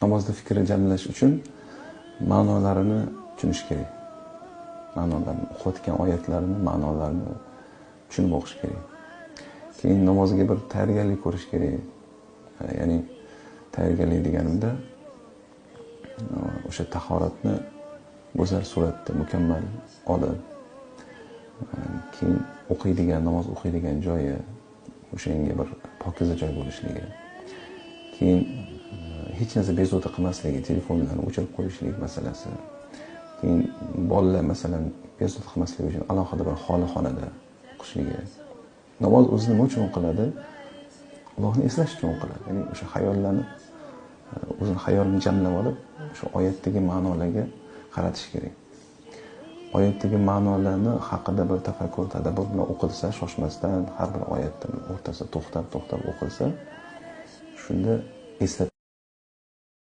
namazda fikri jamlash uchun ma'nolarini tushunish kerak. Ma'nolarini, o'qiyotgan oyatlarni ma'nolarini tushunib o'qish kerak. Keyin namozga bir tayyorgarlik ko'rish kerak. Ya'ni tayyorgarlik deganimda o'sha tahoratni go'zal suratda mukammal olib, keyin o'qiydigan, namoz o'qiydigan joyi o'shanga bir pokiza joy bo'lishligi. Keyin hech narsa bezovta qilmasligi, telefonlarni o'chirib qo'yishlik masalasi. Keyin bolalar masalan bezovta qilmasligi uchun alohida bir xonada o'qishligi. Namoz o'zini nima uchun qiladi? Allohni eslash uchun qiladi. Ya'ni o'sha xayollarni o'zini xayolini jamlab olib, o'sha oyatdagi ma'nolarga qaratish kerak. Oyatdagi ma'nolarni haqida bir tafakkur, tadabbur bilan o'qilsa, shoshmasdan har bir oyatning o'rtasida to'xtab o'qilsa, shunda esda